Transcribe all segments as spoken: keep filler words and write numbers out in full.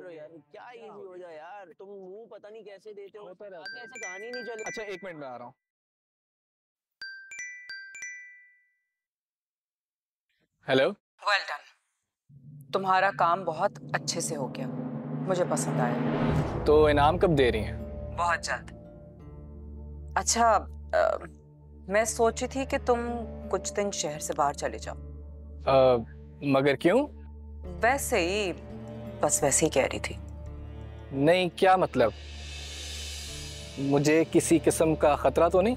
करो यार, क्या इजी हो जाए यार, तुम मुंह पता नहीं कैसे देते हो, आगे ऐसी कहानी नहीं चल। अच्छा एक मिनट में आ रहा हूँ। हेलो, वेल डन, तुम्हारा काम बहुत अच्छे से हो गया, मुझे पसंद आया। तो इनाम कब दे रही हैं? बहुत जल्द। अच्छा आ, मैं सोची थी कि तुम कुछ दिन शहर से बाहर चले जाओ। आ, मगर क्यों? वैसे ही, बस वैसे ही कह रही थी। नहीं, क्या मतलब? मुझे किसी किस्म का खतरा तो नहीं?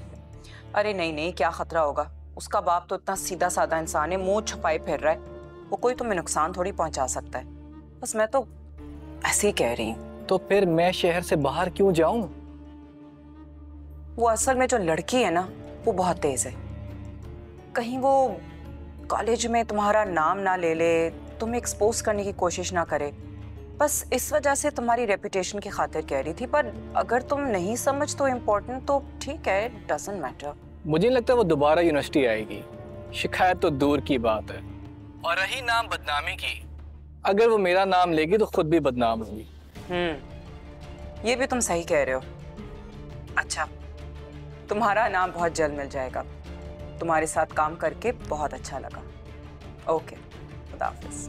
अरे नहीं नहीं, क्या खतरा होगा, उसका बाप तो इतना सीधा साधा इंसान है, मुंह छुपाए फिर रहा है, वो कोई तुम्हें नुकसान थोड़ी पहुंचा सकता है। बस मैं तो ऐसे ही कह रही हूँ। तो फिर मैं शहर से बाहर क्यों जाऊं? वो असल में जो लड़की है ना, वो बहुत तेज है, कहीं वो कॉलेज में तुम्हारा नाम ना ले ले, तुम्हें एक्सपोज करने की कोशिश ना करे, बस इस वजह से तुम्हारी रेपुटेशन की खातिर कह रही थी। पर अगर तुम नहीं समझ तो इम्पोर्टेंट, तो ठीक है, इट डजंट मैटर। मुझे नहीं लगता वो दोबारा यूनिवर्सिटी आएगी, शिकायत तो दूर की बात है। और रही नाम बदनामी की, अगर वो मेरा नाम लेगी तो खुद भी बदनाम होगी। हम्म, ये भी तुम सही कह रहे हो। अच्छा, तुम्हारा नाम बहुत जल्द मिल जाएगा, तुम्हारे साथ काम करके बहुत अच्छा लगा। ओके, खुदा हाफिज़।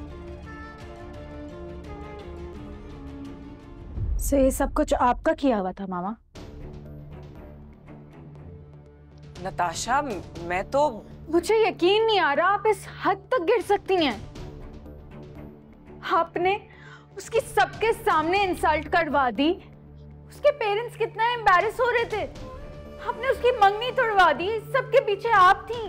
सो ये सब कुछ आपका किया हुआ था मामा? नताशा, मैं तो, मुझे यकीन नहीं आ रहा आप इस हद तक गिर सकती हैं। आपने उसकी सबके सामने इंसल्ट करवा दी, उसके पेरेंट्स कितना एम्बैरेस हो रहे थे, आपने उसकी मंगनी तोड़वा दी, सबके पीछे आप थी।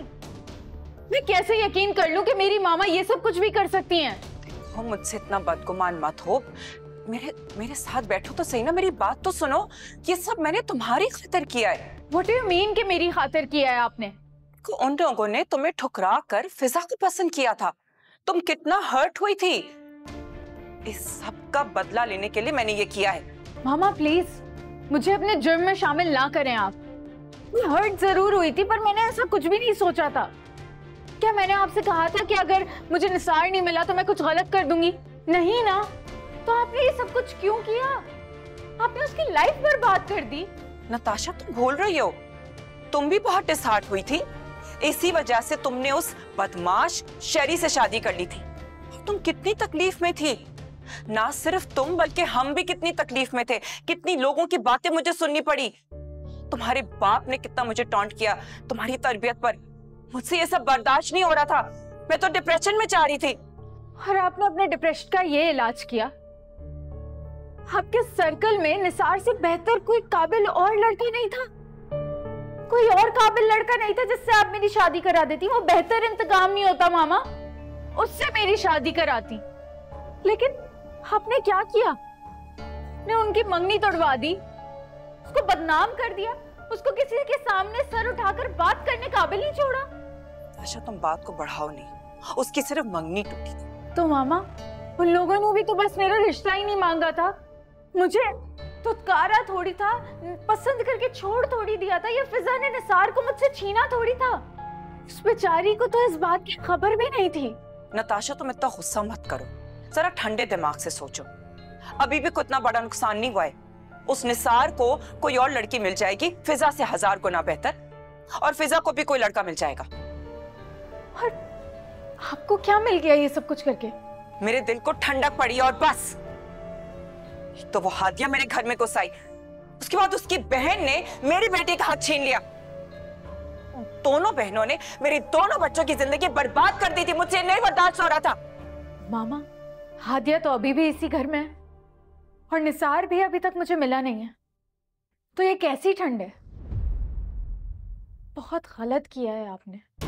मैं कैसे यकीन कर लूं कि मेरी मामा ये सब कुछ भी कर सकती हैं? देखो, मुझसे इतना बदगुमान मत हो, मेरे मेरे साथ बैठो तो सही ना, मेरी बात तो सुनो। ये सब मैंने तुम्हारी खातिर किया है। What do you mean कि मेरी खातिर किया है आपने? उन लोगों ने तुम्हें ठुकरा कर फिजा को पसंद किया था, तुम कितना हर्ट हुई थी, इस सब का बदला लेने के लिए मैंने ये किया है। मामा प्लीज, मुझे अपने जुर्म में शामिल ना करें आप। मैं हर्ट जरूर हुई थी, पर मैंने ऐसा कुछ भी नहीं सोचा था। क्या मैंने आपसे कहा था कि अगर मुझे निसार नहीं मिला तो मैं कुछ गलत कर दूंगी? नहीं ना, तो आपने ये सब कुछ क्यों किया? आपने उसकी लाइफ बर्बाद कर दी। नताशा, तुम भूल रही हो, तुम भी बहुत डिसहार्ट हुई थी, इसी वजह से तुमने उस बदमाश शेरी से शादी कर ली थी। तुम कितनी तकलीफ में थी, ना सिर्फ तुम बल्कि हम भी कितनी तकलीफ में थे, कितनी लोगों की बातें मुझे सुननी पड़ी। तुम्हारे बाप ने कितना मुझे टॉन्ट किया तुम्हारी तरबियत पर, मुझसे ये सब बर्दाश्त नहीं हो रहा था, मैं तो डिप्रेशन में जा रही थी। और आपने अपने डिप्रेशन का ये इलाज किया? आपके सर्कल में निसार से बेहतर कोई काबिल और लड़का नहीं था? कोई और काबिल लड़का नहीं था जिससे आप मेरी शादी करा देती? वो बेहतर इंतकाम नहीं होता मामा, उससे मेरी शादी कराती। लेकिन आपने क्या किया? आपने उनकी मंगनी तोड़वा दी, उसको बदनाम कर दिया, उसको किसी के सामने सर उठाकर बात करने काबिल नहीं छोड़ा। अच्छा, तुम बात को बढ़ाओ नहीं, उसकी सिर्फ मंगनी टूटी। तो मामा, उन लोगों ने भी तो बस मेरा रिश्ता ही नहीं मांगा था, मुझे तुत्कारा थोड़ी था, पसंद करके छोड़ थोड़ी दिया था, या फिजा ने निसार को मुझसे छीना थोड़ी था। उस बेचारी को तो इस बात की खबर भी नहीं थी। नताशा, तुम इतना गुस्सा मत करो, जरा ठंडे दिमाग से सोचो, अभी भी कितना बड़ा नुकसान नहीं हुआ है। उस निसार को कोई और लड़की मिल जाएगी, फिजा से हजार गुना बेहतर, और फिजा को भी कोई लड़का मिल जाएगा। और आपको क्या मिल गया ये सब कुछ करके? मेरे दिल को ठंडक पड़ी और बस। तो वो हादिया मेरे घर में घुस आई, उसके बाद उसकी बहन ने मेरी बेटी का हाथ छीन लिया, दोनों बहनों ने मेरी दोनों बच्चों की जिंदगी बर्बाद कर दी थी, मुझे नहीं बर्दाश्त हो रहा था। मामा, हादिया तो अभी भी इसी घर में है, और निसार भी अभी तक मुझे मिला नहीं है, तो ये कैसी ठंड है? बहुत गलत किया है आपने।